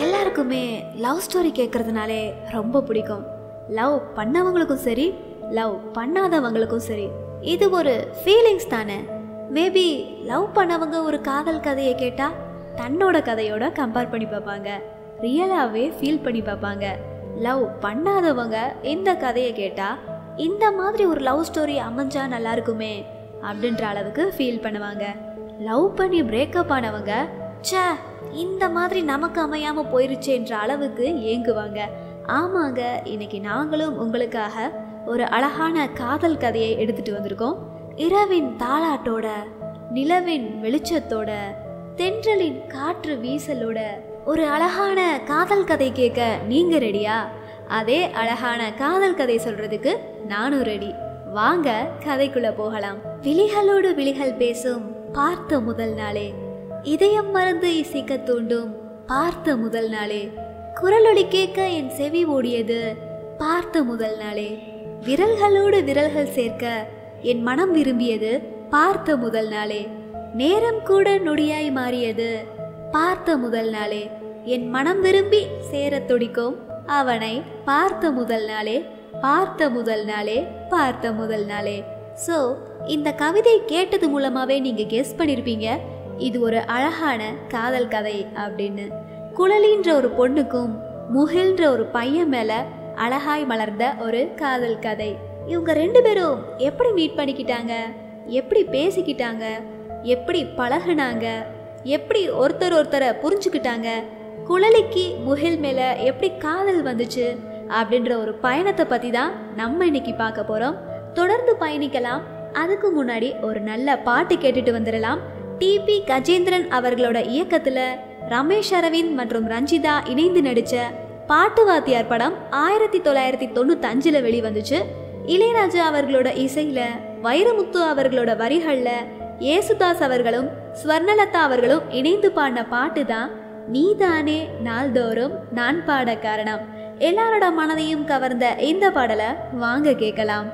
எல்லாருக்குமே love story கேக்குறதுனாலே ரொம்ப பிடிக்கும். லவ் பண்ணவங்களுக்கும் சரி, லவ் பண்ணாதவங்களுக்கும் சரி, இது ஒரு ஃபீலிங்ஸ் தானே. மேபி லவ் பண்ணவங்க ஒரு காதல் கதையை கேட்டா தன்னோட கதையோட கம்பேர் பண்ணி பார்ப்பாங்க, ரியலாவே ஃபீல் பண்ணி பார்ப்பாங்க. லவ் பண்ணாதவங்க இந்த கதையை கேட்டா இந்த மாதிரி ஒரு லவ் ஸ்டோரி அமைஞ்சா நல்லா இருக்குமே அப்படின்ற அளவுக்கு ஃபீல் பண்ணுவாங்க. லவ் பண்ணி பிரேக்கப் ஆனவங்க சே இந்த மாதிரி நமக்கு அமையாமல் போயிருச்சேன்ற அளவுக்கு ஏங்குவாங்க. ஆமாங்க, இன்னைக்கு நாங்களும் உங்களுக்காக ஒரு அழகான காதல் கதையை எடுத்துகிட்டு வந்திருக்கோம். இரவின் தாளாட்டோட, நிலவின் வெளிச்சத்தோட, தென்றலின் காற்று வீசலோட ஒரு அழகான காதல் கதை கேட்க நீங்கள் ரெடியா? அதே அழகான காதல் கதை சொல்கிறதுக்கு நானும் ரெடி. வாங்க கதைக்குள்ள போகலாம். விழிகளோடு விழிகள் பேசும் பார்த்த முதல் நாளே, இதயம் மறந்து இசைக்க தூண்டும் பார்த்த முதல் நாளே, குரலொலி கேட்க என் செவி ஓடியது பார்த்த முதல் நாளே, விரல்களோடு விரல்கள் சேர்க்க என் மனம் விரும்பியது பார்த்த முதல் நாளே, நேரம் கூட நொடியாய் மாறியது பார்த்த முதல் நாளே, என் மனம் விரும்பி சேரத் துடிக்கும் அவனை பார்த்த முதல் நாளே, பார்த்த முதல் நாளே, பார்த்த முதல் நாளே. ஸோ இந்த கவிதை கேட்டது மூலமாகவே நீங்கள் கெஸ் பண்ணியிருப்பீங்க இது ஒரு அழகான காதல் கதை அப்படின்னு. குழலின்ற ஒரு பொண்ணுக்கும் முகில்ன்ற ஒரு பையன் மேலே அழகாய் மலர்ந்த ஒரு காதல் கதை. இவங்க ரெண்டு பேரும் எப்படி மீட் பண்ணிக்கிட்டாங்க, எப்படி பேசிக்கிட்டாங்க, எப்படி பழகுனாங்க, எப்படி ஒருத்தர் ஒருத்தரை புரிஞ்சுக்கிட்டாங்க, குழலிக்கு முகில் மேலே எப்படி காதல் வந்துச்சு அப்படின்ற ஒரு பயணத்தை பற்றி தான் நம்ம இன்னைக்கு பார்க்க போகிறோம். தொடர்ந்து பயணிக்கலாம். அதுக்கு முன்னாடி ஒரு நல்ல பாட்டு கேட்டுட்டு வந்துடலாம். டிபி கஜேந்திரன் அவர்களோட இயக்கத்தில் ரமேஷ் அரவிந்த் மற்றும் ரஞ்சிதா இணைந்து நடித்த பாட்டு வாத்தியார் படம் 1995ல் வெளிவந்துச்சு. இளையராஜா அவர்களோட இசையில், வைரமுத்து அவர்களோட வரிகளில் ஏசுதாஸ் அவர்களும் ஸ்வர்ணலதா அவர்களும் இணைந்து பாடின பாட்டு தான் நீதானே நாள்தோறும் நான் பாட காரணம். எல்லாரோட மனதையும் கவர்ந்த இந்த பாடலை வாங்க கேட்கலாம்.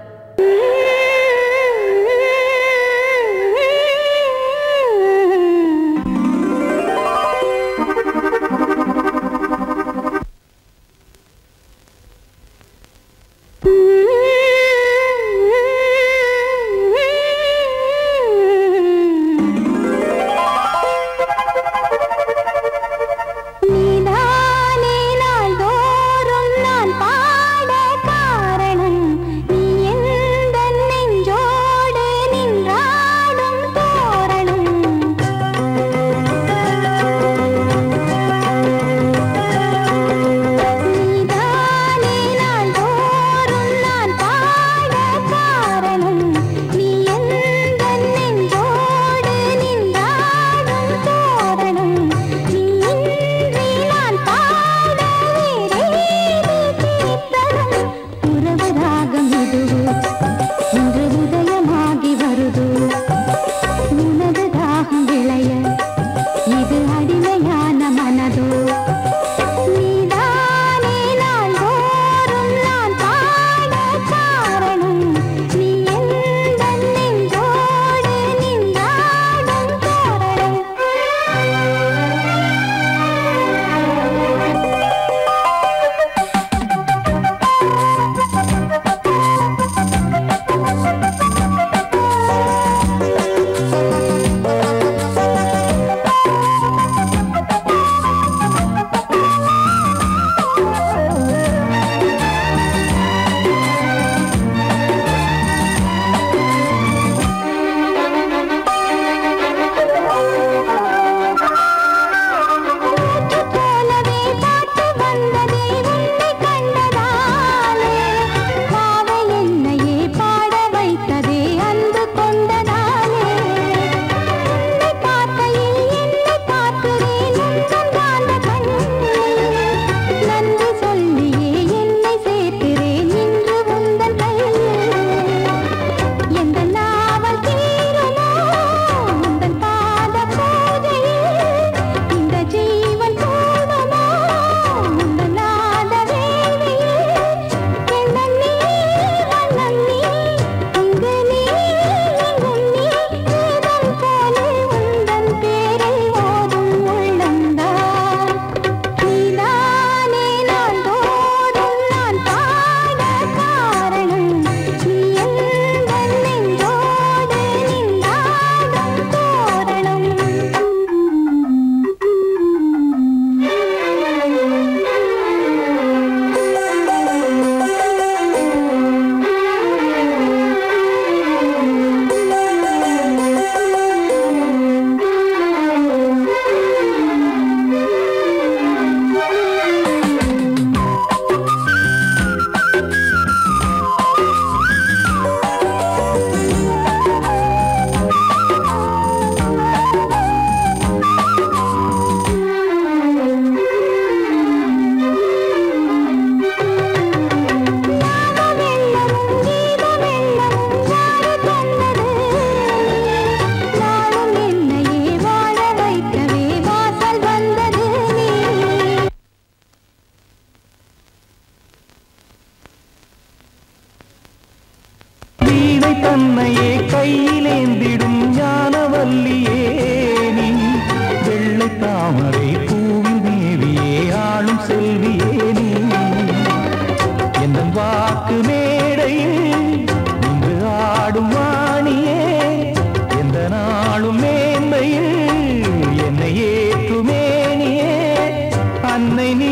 ஆணை நீ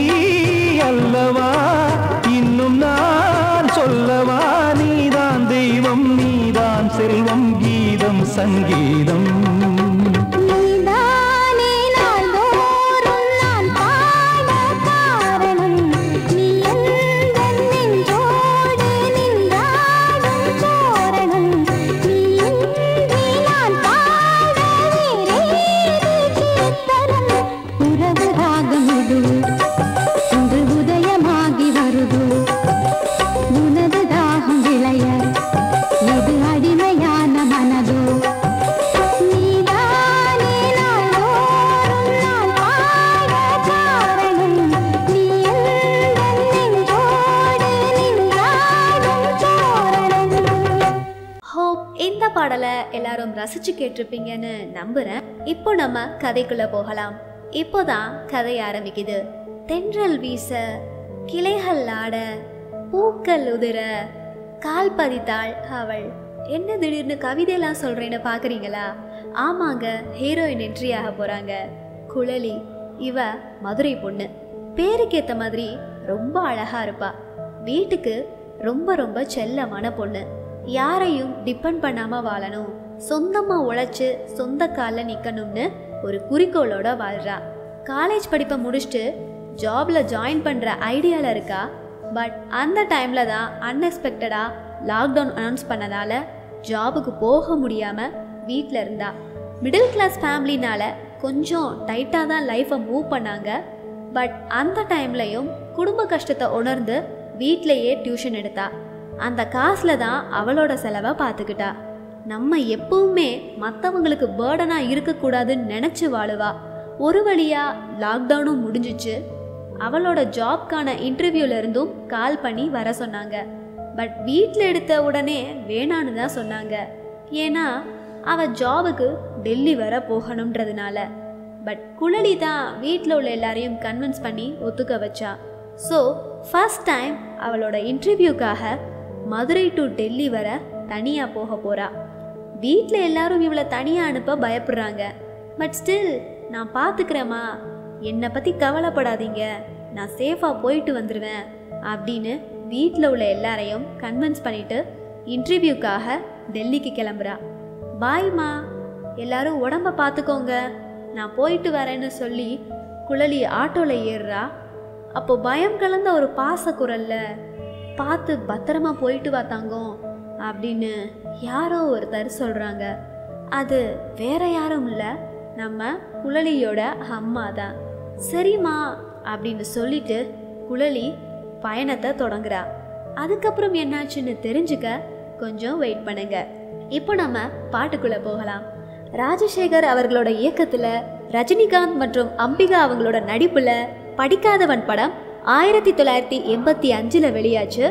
அல்லவா இன்னும் நான் சொல்லவா நீதான் தெய்வம் நீதான் செல்வம் கீதம் சங்கீதம் ரசிச்சு கேட்டிருப்பீங்கன்னு நம்புறேன். இப்போ நம்ம கதைக்குள்ள போகலாம். இப்போதான் கதை ஆரம்பிக்குது. தென்றல் வீச, கிளைகள் ஆட, பூக்கள் உதிர, கால் பதித்தாள் அவள். என்ன திடீர்னு கவிதையெல்லாம் சொல்றேன்னு பாக்குறீங்களா? ஆமாங்க, ஹீரோயின் என்ட்ரி ஆக போறாங்க. குழலி, இவ மதுரை பொண்ணு. பேருக்கேத்த மாதிரி ரொம்ப அழகா இருப்பா. வீட்டுக்கு ரொம்ப ரொம்ப செல்லமான பொண்ணு. யாரையும் டிபெண்ட் பண்ணாம வாழணும், சொந்தமா உழைச்சு சொந்த கால நிக்கணும்னு ஒரு குறிக்கோளோட வாழ்றா. காலேஜ் படிப்பை முடிச்சுட்டு ஜாப்ல ஜாயின் பண்ற ஐடியால இருக்கா. பட் அந்த டைம்ல தான் அன்எக்ஸ்பெக்டடா லாக்டவுன் அனௌன்ஸ் பண்ணதால ஜாபுக்கு போக முடியாம வீட்டில இருந்தா. மிடில் கிளாஸ் ஃபேமிலினால கொஞ்சம் டைட்டா தான் லைஃபை மூவ் பண்ணாங்க. பட் அந்த டைம்லயும் குடும்ப கஷ்டத்தை உணர்ந்து வீட்டிலேயே டியூஷன் எடுத்தா. அந்த காசுல தான் அவளோட செலவை பார்த்துக்கிட்டா. நம்ம எப்பவுமே மற்றவங்களுக்கு பேர்டனாக இருக்கக்கூடாதுன்னு நினச்சி வாழுவா. ஒரு வழியாக லாக்டவுனும் முடிஞ்சிச்சு. அவளோட ஜாப்கான இன்டர்வியூலேருந்தும் கால் பண்ணி வர சொன்னாங்க. பட் வீட்டில் எடுத்த உடனே வேணான்னு தான் சொன்னாங்க. ஏன்னா அவள் ஜாபுக்கு டெல்லி வர போகணுன்றதுனால. பட் குழலி தான் வீட்டில் உள்ள எல்லாரையும் கன்வின்ஸ் பண்ணி ஒத்துக்க வச்சா. ஸோ ஃபர்ஸ்ட் டைம் அவளோட இன்டர்வியூக்காக மதுரை டு டெல்லி வர தனியாக போக போகிறா. வீட்டில் எல்லாரும் இவளை தனியாக அனுப்ப பயப்படுறாங்க. பட் ஸ்டில் நான் பார்த்துக்கிறேம்மா, என்னை பற்றி கவலைப்படாதீங்க, நான் சேஃபாக போயிட்டு வந்துடுவேன் அப்படின்னு வீட்டில் உள்ள எல்லாரையும் கன்வின்ஸ் பண்ணிவிட்டு இன்டர்வியூக்காக டெல்லிக்கு கிளம்புறா. பாய்மா, எல்லாரும் உடம்ப பார்த்துக்கோங்க, நான் போயிட்டு வரேன்னு சொல்லி குழலி ஆட்டோவில் ஏறுறா. அப்போது பயம் கலந்த ஒரு பாச குரலில், பார்த்து பத்திரமா போயிட்டு வாத்தாங்கோ அப்படின்னு யாரோ ஒருத்தர் சொல்கிறாங்க. அது வேற யாரும் இல்லை, நம்ம குழலியோட அம்மா தான். சரிம்மா அப்படின்னு சொல்லிட்டு குழலி பயணத்தை தொடங்குறா. அதுக்கப்புறம் என்னாச்சுன்னு தெரிஞ்சுக்க கொஞ்சம் வெயிட் பண்ணுங்க. இப்போ நம்ம பாட்டுக்குள்ளே போகலாம். ராஜசேகர் அவர்களோட இயக்கத்தில் ரஜினிகாந்த் மற்றும் அம்பிகா அவங்களோட நடிப்பில் படிக்காதவன் படம் 1985 வெளியாச்சு.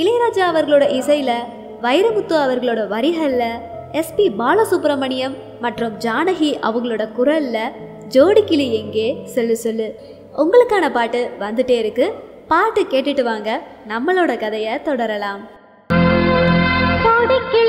இளையராஜா அவர்களோட இசையில், வைரமுத்து அவர்களோட வரிகளில், S.P. பாலசுப்ரமணியம் மற்றும் ஜானகி அவங்களோட குரலில் ஜோடிக்கிளி எங்கே சொல்லு சொல்லு உங்களுக்கான பாட்டு வந்துட்டே இருக்கு. பாட்டு கேட்டுட்டு வாங்க, நம்மளோட கதையை தொடரலாம். சொந்தக்கிளி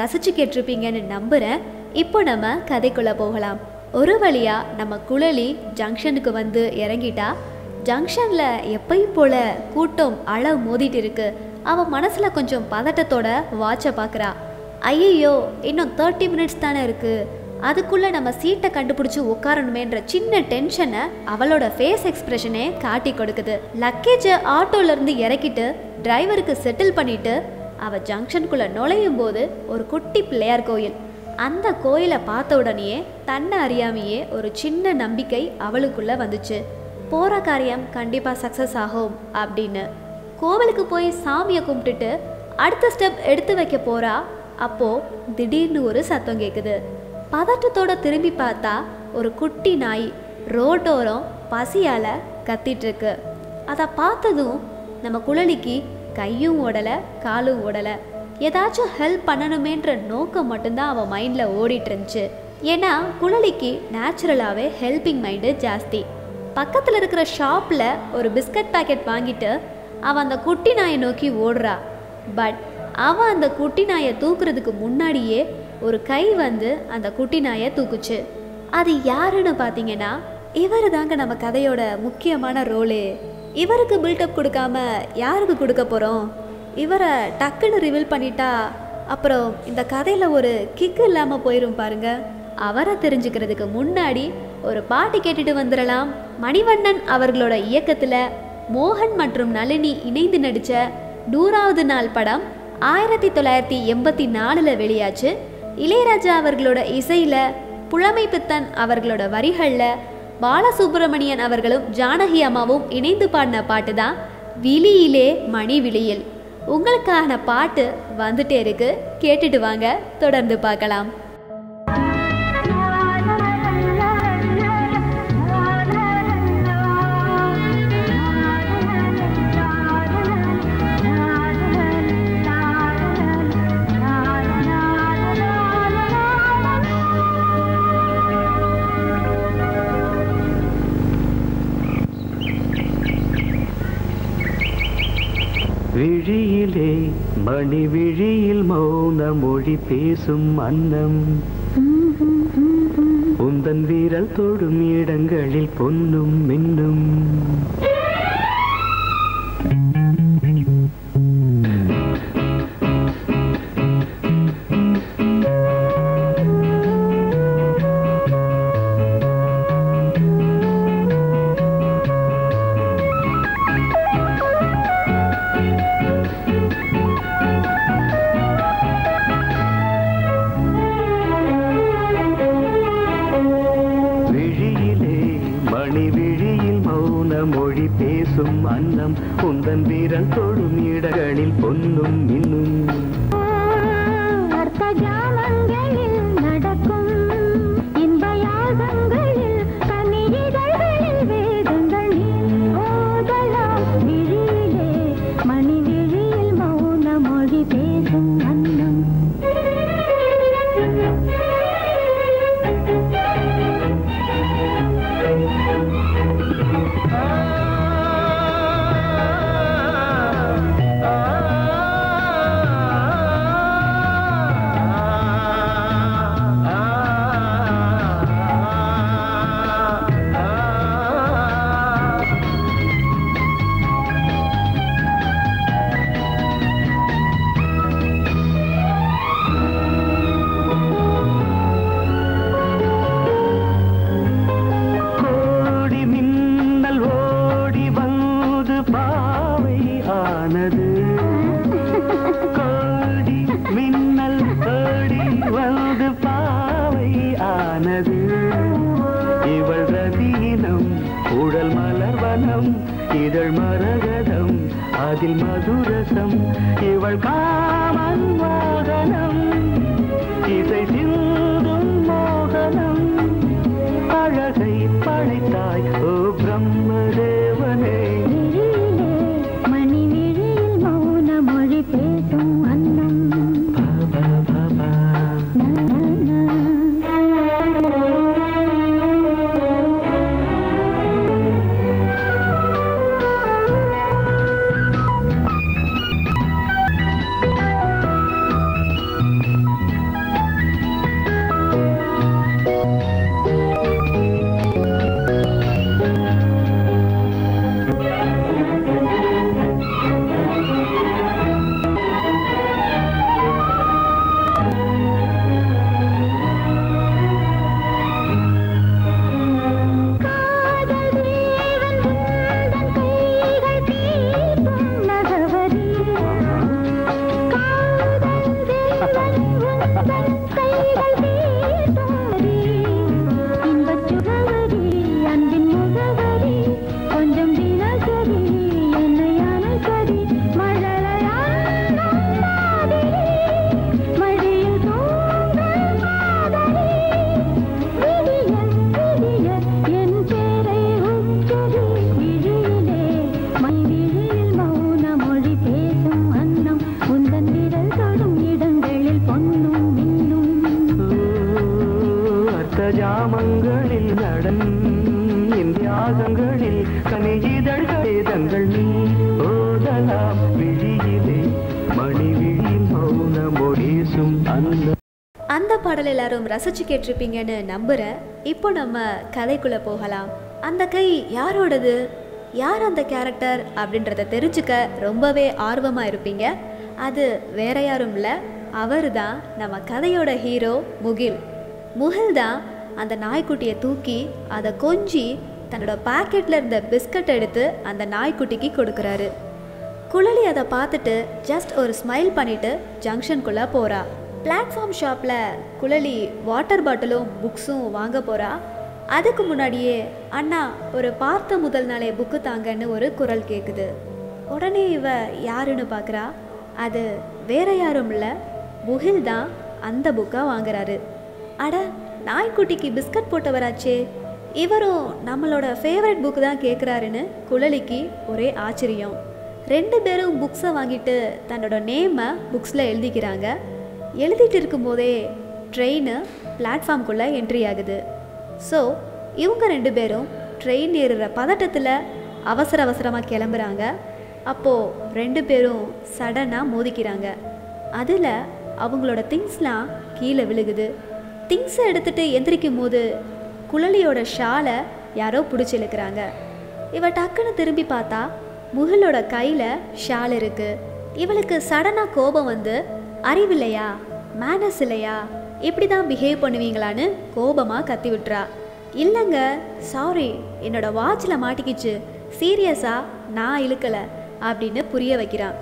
ரசிச்சு கேட்டிருப்பீங்கன்னு நம்புறேன். இப்போ நம்ம கதைக்குள்ள போகலாம். ஒரு வழியா நம்ம குளலி ஜங்ஷனுக்கு வந்து இறங்கிட்டா. ஜங்ஷன்ல எப்பயும் போல கூட்டம் அளவு மோதிட்டு இருக்கு. அவ மனசுல கொஞ்சம் பதட்டத்தோட வாட்சை பார்க்குறா. ஐயோ, இன்னும் 30 minutes தானே இருக்கு, அதுக்குள்ள நம்ம சீட்டை கண்டுபிடிச்சு உட்காரணுமேன்ற சின்ன டென்ஷனை அவளோட ஃபேஸ் எக்ஸ்பிரஷனே காட்டி கொடுக்குது. லக்கேஜை ஆட்டோல இருந்து இறக்கிட்டு டிரைவருக்கு செட்டில் பண்ணிட்டு அவள் ஜங்ஷனுக்குள்ளே நுழையும் போது ஒரு குட்டி பிள்ளையார் கோயில். அந்த கோயிலை பார்த்த உடனேயே தன்னை அறியாமையே ஒரு சின்ன நம்பிக்கை அவளுக்குள்ளே வந்துச்சு. போகிற காரியம் கண்டிப்பாக சக்ஸஸ் ஆகும் அப்படின்னு கோவிலுக்கு போய் சாமியை கும்பிட்டுட்டு அடுத்த ஸ்டெப் எடுத்து வைக்க போகிறா. அப்போது திடீர்னு ஒரு சத்தம் கேட்குது. பதட்டத்தோடு திரும்பி பார்த்தா ஒரு குட்டி நாய் ரோட்டோரம் பசியால் கத்திட்டுருக்கு. அதை பார்த்ததும் நம்ம குழலிக்கு கையும் ஓடலை காலும் ஓடலை. ஏதாச்சும் ஹெல்ப் பண்ணணுமேன்ற நோக்கம் மட்டும்தான் அவன் மைண்டில் ஓடிட்டு இருந்துச்சு. ஏன்னா குழலிக்கு நேச்சுரலாகவே ஹெல்பிங் மைண்டு ஜாஸ்தி. பக்கத்தில் இருக்கிற ஷாப்பில் ஒரு பிஸ்கட் பேக்கெட் வாங்கிட்டு அவன் அந்த குட்டி நாயை நோக்கி ஓடுறா. பட் அவன் அந்த குட்டி நாயை தூக்குறதுக்கு முன்னாடியே ஒரு கை வந்து அந்த குட்டி நாயை தூக்குச்சு. அது யாருன்னு பார்த்தீங்கன்னா, இவர் தாங்க நம்ம கதையோட முக்கியமான ரோலே. இவருக்கு பில்டப் கொடுக்காம யாருக்கு கொடுக்க போகிறோம்? இவரை டக்குன்னு ரிவீல் பண்ணிட்டா அப்புறம் இந்த கதையில் ஒரு கிக்கு இல்லாமல் போயிடும் பாருங்க. அவரை தெரிஞ்சுக்கிறதுக்கு முன்னாடி ஒரு பாட்டு கேட்டுட்டு வந்திரலாம். மணிவண்ணன் அவர்களோட இயக்கத்துல மோகன் மற்றும் நளினி இணைந்து நடிச்ச 100வது நாள் படம் 1984ல வெளியாச்சு. இளையராஜா அவர்களோட இசையில புலமைப்பித்தன் அவர்களோட வரிகள்ல பாலசுப்ரமணியன் அவர்களும் ஜானகி அம்மாவும் இணைந்து பாடின பாட்டு தான் விழியிலே மணி விழியில். உங்களுக்கான பாட்டு வந்துட்டே இருக்கு, கேட்டுட்டு வாங்க, தொடர்ந்து பார்க்கலாம். விழியிலே மணி விழியில் மௌன மொழி பேசும் அன்னம், உந்தன் வீரல் தொடும் இடங்களில் பொன்னும் மின்னும். அந்த பாடல் எல்லாரும் ரசிச்சு கேட்டிருப்பீங்கன்னு நம்புறேன். இப்போ நம்ம கதைக்குள்ள போகலாம். அந்த கை யாரோடது, யார் அந்த கேரக்டர் அப்படின்றத தெரிஞ்சுக்க ரொம்பவே ஆர்வமா இருப்பீங்க. அது வேற யாரும் இல்லை, அவர் தான் நம்ம கதையோட ஹீரோ முகில். முகில் தான் அந்த நாய்க்குட்டியை தூக்கி அதை கொஞ்சி தன்னோட பாக்கெட்டில் இருந்த பிஸ்கட் எடுத்து அந்த நாய்க்குட்டிக்கு கொடுக்குறாரு. குழலி அதை பார்த்துட்டு ஜஸ்ட் ஒரு ஸ்மைல் பண்ணிவிட்டு ஜங்ஷனுக்குள்ளே போகிறா. பிளாட்ஃபார்ம் ஷாப்பில் குழலி வாட்டர் பாட்டிலும் புக்ஸும் வாங்க போகிறா. அதுக்கு முன்னாடியே அண்ணா ஒரு பார்த்த முதல் நாளே புக்கு தாங்கன்னு ஒரு குரல் கேட்குது. உடனே இவ யாருன்னு பார்க்குறா. அது வேற யாரும் இல்லை, முகில் தான் அந்த புக்கை வாங்குறாரு. அட, நாய்க்குட்டிக்கு பிஸ்கட் போட்டவராச்சே, இவரும் நம்மளோட ஃபேவரட் புக்கு தான் கேட்குறாருன்னு குழலிக்கு ஒரே ஆச்சரியம். ரெண்டு பேரும் புக்ஸை வாங்கிட்டு தன்னோட நேமை புக்ஸில் எழுதிக்கிறாங்க. எழுதிட்டு இருக்கும்போதே ட்ரெயின் பிளாட்ஃபார்ம்குள்ளே என்ட்ரி ஆகுது. ஸோ இவங்க ரெண்டு பேரும் ட்ரெயின் ஏறுகிற பதட்டத்தில் அவசர அவசரமாக கிளம்புறாங்க. அப்போது ரெண்டு பேரும் சடனாக மோதிக்கிறாங்க. அதில் அவங்களோட திங்ஸ்லாம் கீழே விழுகுது. திங்ஸை எடுத்துகிட்டு எந்திரிக்கும் போது குழலியோட ஷாலை யாரோ பிடிச்சி இழுக்கிறாங்க. இவ டக்குன்னு திரும்பி பார்த்தா முகிலோட கையில் ஷால் இருக்குது. இவளுக்கு சடனாக கோபம் வந்து, அறிவில்லையா, மேனஸ் இல்லையா, இப்படி தான் பிஹேவ் பண்ணுவீங்களான்னு கோபமாக கத்தி விட்டுறா. இல்லைங்க, சாரி, என்னோடய வாட்சில் மாட்டிக்கிச்சு, சீரியஸாக நான் இழுக்கலை அப்படின்னு புரிய வைக்கிறான்.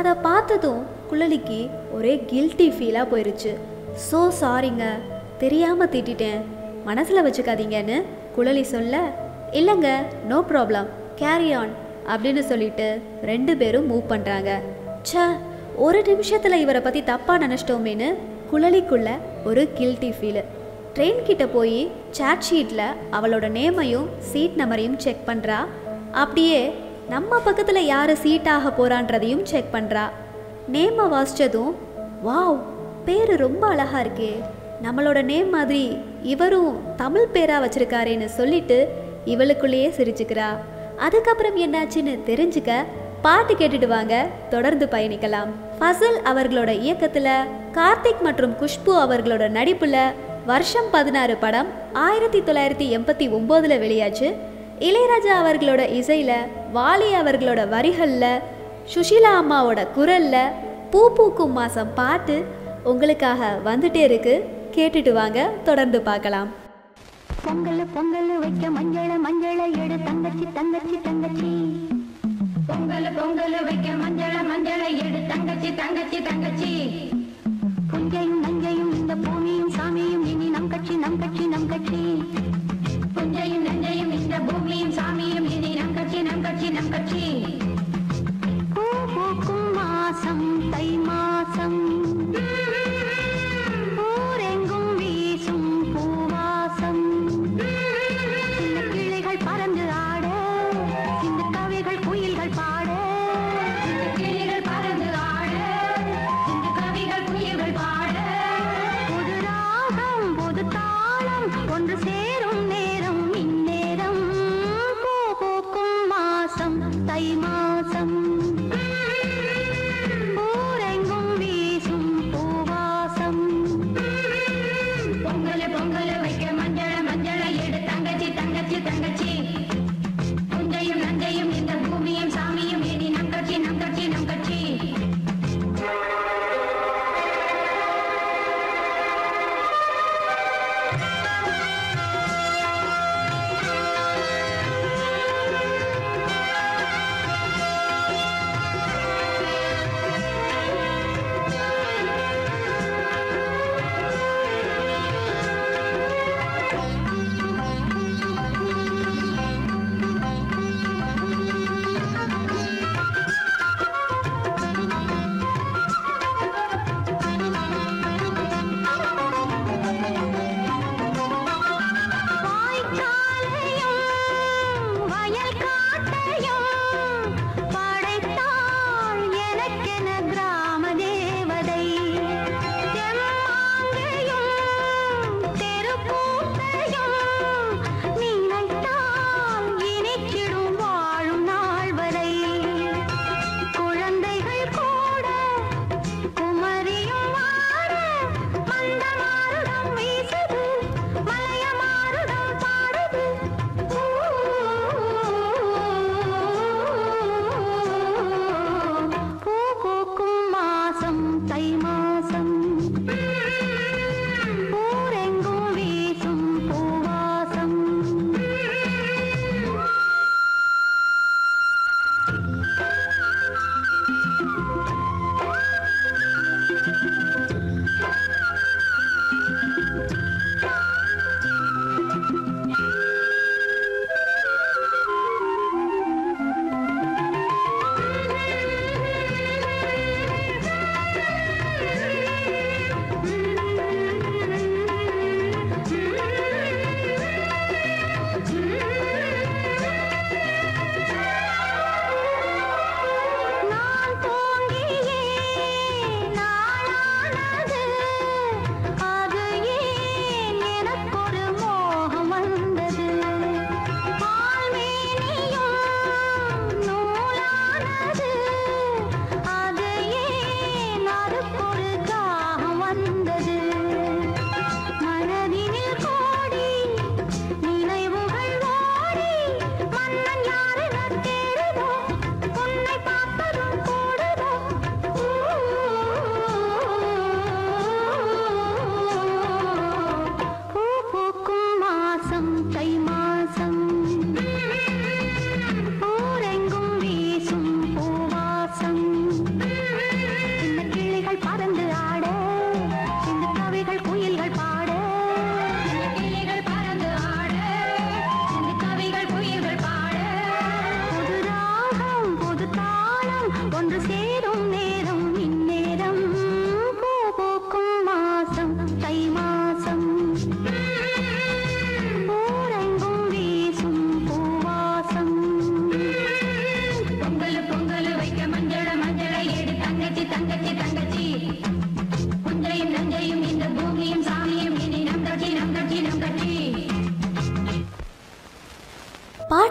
அதை பார்த்ததும் குழலிக்கு ஒரே கில்ட்டி ஃபீலாக போயிடுச்சு. ஸோ சாரிங்க, தெரியாமல் திட்டேன், மனசில் வச்சுக்காதீங்கன்னு குழலி சொல்ல, இல்லைங்க நோ ப்ராப்ளம், கேரி ஆன் அப்படின்னு சொல்லிட்டு ரெண்டு பேரும் மூவ் பண்ணுறாங்க. சே, ஒரு நிமிஷத்தில் இவரை பற்றி தப்பாக நினச்சிட்டோமேன்னு குழலிக்குள்ளே ஒரு கில்ட்டி ஃபீலு. ட்ரெயின்கிட்ட போய் சாட் ஷீட்டில் அவளோட நேமையும் சீட் நம்பரையும் செக் பண்ணுறா. அப்படியே நம்ம பக்கத்தில் யார் சீட்டாக போகிறான்றதையும் செக் பண்ணுறா. நேமை வாசித்ததும், வாவ், பேர் ரொம்ப அழகாக இருக்கே, நம்மளோட நேம் மாதிரி இவரும் தமிழ் பேராக வச்சுருக்காரேன்னு சொல்லிட்டு இவளுக்குள்ளேயே சிரிச்சுக்கிறா. அதுக்கப்புறம் என்னாச்சுன்னு தெரிஞ்சுக்க பாட்டு கேட்டுட்டு வாங்க, தொடர்ந்து பயணிக்கலாம். ஃபசல் அவர்களோட இயக்கத்தில், கார்த்திக் மற்றும் குஷ்பு அவர்களோட நடிப்பில் வருஷம் 16 படம் 1989 வெளியாச்சு. இளையராஜா அவர்களோட இசையில், வாலி அவர்களோட வரிகளில், சுஷீலா அம்மாவோட குரலில் பூ பூக்கும் மாதம் பாட்டு உங்களுக்காக வந்துட்டே இருக்கு. கேட்டுட்டு வாங்க, தொடர்ந்து பார்க்கலாம். பொங்கல் பொங்கல் வைக்க மஞ்சள மஞ்சள எடு தங்கச்சி தங்கச்சி தங்கச்சி, பொங்கல் பொங்கல் வைக்க மஞ்சள மஞ்சள எடு தங்கச்சி தங்கச்சி தங்கச்சி, புஞ்சையும் நஞ்சையும் இந்த பூமியும் சாமியும் இனி நம் கட்சி நம் கட்சி நம் கட்சி, புஞ்சையும் நஞ்சையும் இந்த பூமியும் சாமியும் இனி நம் கட்சி நம் கட்சி நம் கட்சி, பூ பூக்கும் மாசம் தை மாசம்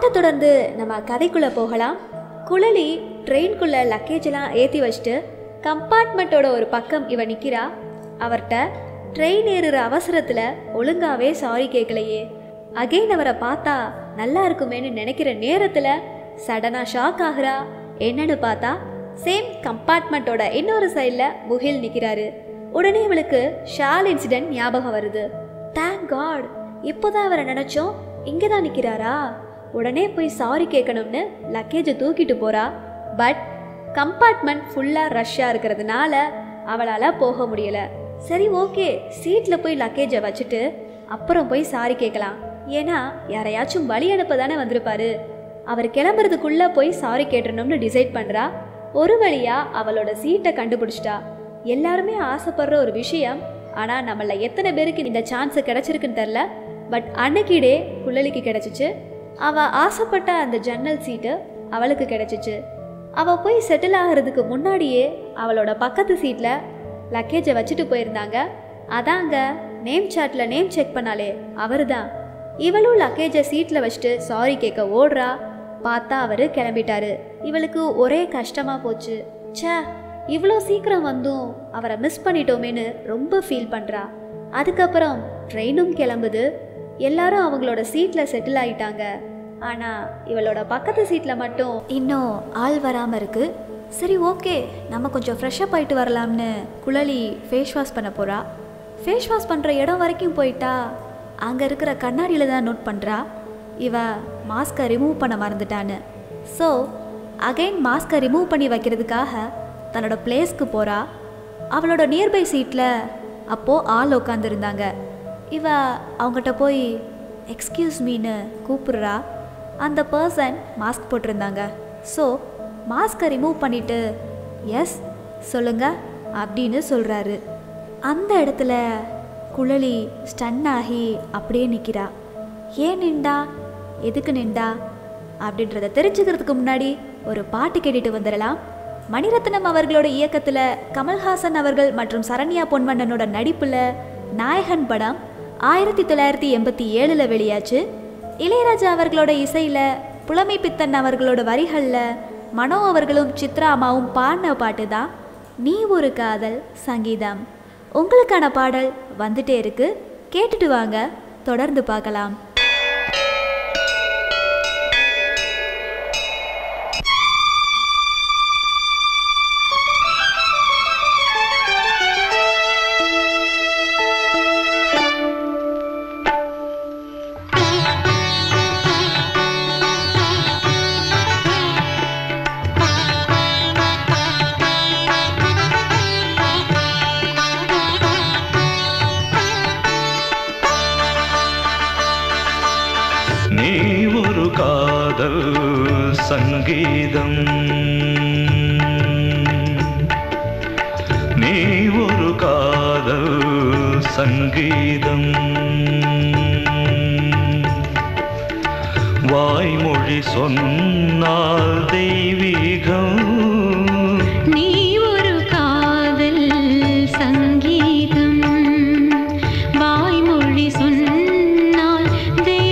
அதை தொடர்ந்து நம்ம கதைக்குள்ளே போகலாம். குழலி ட்ரெயின்குள்ளே லக்கேஜெல்லாம் ஏற்றி வச்சுட்டு கம்பார்ட்மெண்ட்டோட ஒரு பக்கம் இவன் நிற்கிறா. அவர்கிட்ட ட்ரெயின் ஏறுற அவசரத்தில் ஒழுங்காகவே சாரி கேட்கலையே, அகெயின் அவரை பார்த்தா நல்லா இருக்குமேன்னு நினைக்கிற நேரத்தில் சடனாக ஷாக் ஆகுறா. என்னன்னு பார்த்தா சேம் கம்பார்ட்மெண்ட்டோட இன்னொரு சைடில் முகில் நிற்கிறாரு. உடனே இவளுக்கு ஷால் இன்சிடென்ட் ஞாபகம் வருது. தேங்க் காட், இப்போதான் அவரை நினச்சோம், இங்கே தான் நிற்கிறாரா, உடனே போய் சாரி கேட்கணும்னு லக்கேஜை தூக்கிட்டு போகிறா. பட் கம்பார்ட்மெண்ட் ஃபுல்லாக ரஷ்ஷாக இருக்கிறதுனால அவளால் போக முடியலை. சரி ஓகே, சீட்டில் போய் லக்கேஜை வச்சுட்டு அப்புறம் போய் சாரி கேட்கலாம், ஏன்னா யாரையாச்சும் வழி அனுப்ப தானே வந்திருப்பாரு, அவர் கிளம்புறதுக்குள்ளே போய் சாரி கேட்டணும்னு டிசைட் பண்ணுறா. ஒரு வழியாக அவளோட சீட்டை கண்டுபிடிச்சிட்டா. எல்லாருமே ஆசைப்படுற ஒரு விஷயம், ஆனால் நம்மள எத்தனை பேருக்கு இந்த சான்ஸு கிடச்சிருக்குன்னு தெரில. பட் அன்னைக்கிடே குழலிக்கு கிடச்சிச்சு. அவள் ஆசைப்பட்ட அந்த ஜன்னல் சீட்டு அவளுக்கு கிடச்சிச்சு. அவள் போய் செட்டில் ஆகிறதுக்கு முன்னாடியே அவளோட பக்கத்து சீட்டில் லக்கேஜை வச்சுட்டு போயிருந்தாங்க. அதாங்க நேம் சாட்டில் நேம் செக் பண்ணாலே அவர் தான். இவளும் லக்கேஜை சீட்டில் வச்சுட்டு சாரி கேட்க ஓடுறா. பார்த்தா அவர் கிளம்பிட்டாரு. இவளுக்கு ஒரே கஷ்டமாக போச்சு. சே, இவ்வளோ சீக்கிரம் வந்தும் அவரை மிஸ் பண்ணிட்டோமேன்னு ரொம்ப ஃபீல் பண்ணுறா. அதுக்கப்புறம் ட்ரெயினும் கிளம்புது. எல்லாரும் அவங்களோட சீட்டில் செட்டில் ஆகிட்டாங்க. ஆனால் இவளோட பக்கத்து சீட்டில் மட்டும் இன்னும் ஆள் வராமல் இருக்குது. சரி ஓகே, நம்ம கொஞ்சம் ஃப்ரெஷ்ஷப் ஆகிட்டு வரலாம்னு குழலி ஃபேஸ் வாஷ் பண்ண போகிறா. ஃபேஸ் வாஷ் பண்ணுற இடம் வரைக்கும் போயிட்டா அங்கே இருக்கிற கண்ணாடியில் தான் நோட் பண்ணுறா இவ மாஸ்கை ரிமூவ் பண்ண மறந்துட்டான்னு. ஸோ அகைன் மாஸ்கை ரிமூவ் பண்ணி வைக்கிறதுக்காக தன்னோட பிளேஸ்க்கு போகிறா. அவளோட நியர்பை சீட்டில் அப்போது ஆள் உட்காந்துருந்தாங்க. இவ அவங்ககிட்ட போய் எக்ஸ்கியூஸ் மீன்னு கூப்பிடுறா. அந்த பர்சன் மாஸ்க் போட்டிருந்தாங்க. ஸோ மாஸ்கை ரிமூவ் பண்ணிவிட்டு எஸ் சொல்லுங்கள் அப்படின்னு சொல்கிறாரு. அந்த இடத்துல குழலி ஸ்டன் ஆகி அப்படியே நிற்கிறா. ஏன் நின்றா, எதுக்கு நின்றா அப்படின்றத தெரிஞ்சுக்கிறதுக்கு முன்னாடி ஒரு பாட்டு கேட்டுட்டு வந்துடலாம். மணிரத்னம் அவர்களோட இயக்கத்தில் கமல்ஹாசன் அவர்கள் மற்றும் சரண்யா பொன்வண்ணனோட நடிப்பில் நாயகன் படம் 1987 வெளியாச்சு. இளையராஜா அவர்களோட இசையில் புலமை பித்தன் அவர்களோட வரிகளில் மனோ அவர்களும் சித்ரா அம்மாவும் பாடின பாட்டு தான் நீ ஒரு காதல் சங்கீதம். உங்களுக்கான பாடல் வந்துட்டே இருக்கு, கேட்டுட்டு வாங்க, தொடர்ந்து பார்க்கலாம். சங்கீதம் நீ ஒரு காதல் சங்கீதம், வாய்மொழி சொன்னால் தெய்வீகம். நீ ஒரு காதல் சங்கீதம், வாய்மொழி சொன்னால் தெய்வீகம்.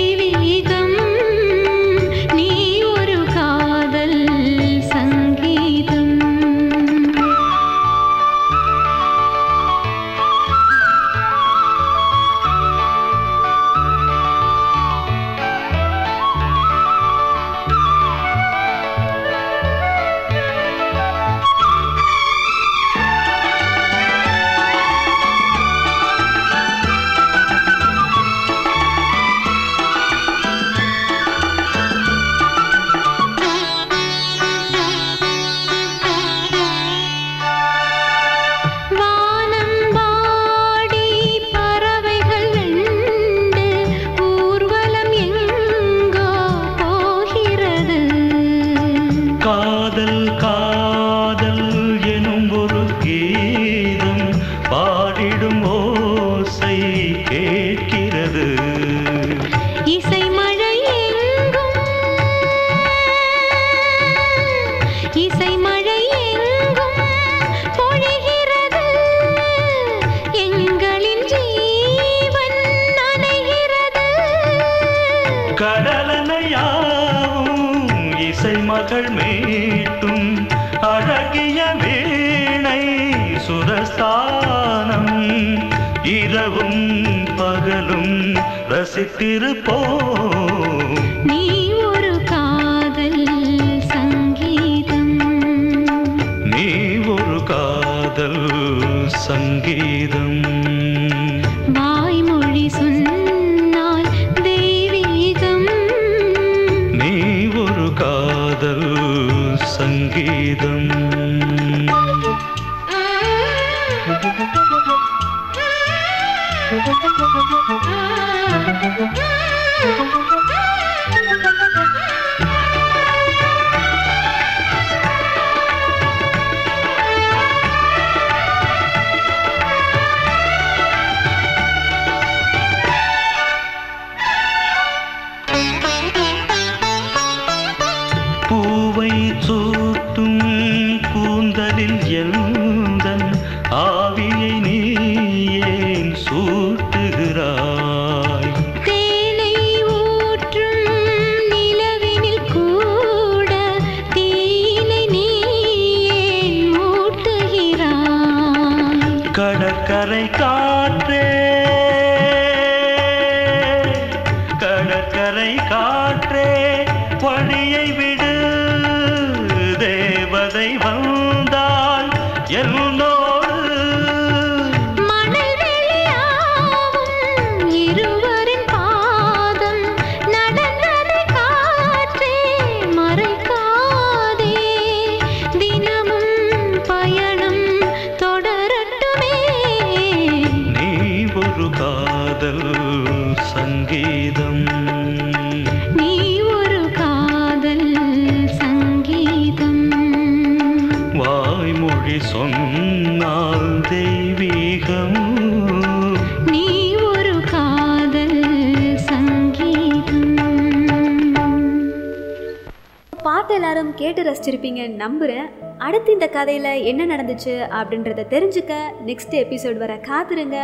நம்புறேன். அடுத்து இந்த கதையில என்ன நடந்துச்சு அப்படின்றத தெரிஞ்சுக்க நெக்ஸ்ட் எபிசோட் வர காத்துருங்க.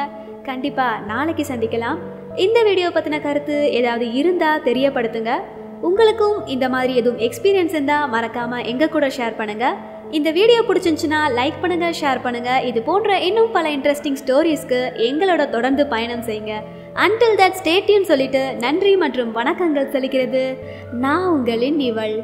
கண்டிப்பா நாளைக்கு சந்திக்கலாம். இந்த வீடியோ பத்தின கருத்து ஏதாவது இருந்தா தெரியப்படுத்துங்க. உங்களுக்கும் இந்த மாதிரி எதுவும் எக்ஸ்பீரியன்ஸ் இருந்தா மறக்காம எங்க கூட ஷேர் பண்ணுங்க. இந்த வீடியோ பிடிச்சிருந்துச்சுன்னா லைக் பண்ணுங்க, ஷேர் பண்ணுங்க. இது போன்ற இன்னும் பல இன்ட்ரெஸ்டிங் ஸ்டோரிஸ்க்கு எங்களோட தொடர்ந்து பயணம் செய்யுங்க. Until that stay tuned சொல்லிட்டு நன்றி மற்றும் வணக்கங்கள் சொல்லிக்கிறது நான் உங்களின் இவள்.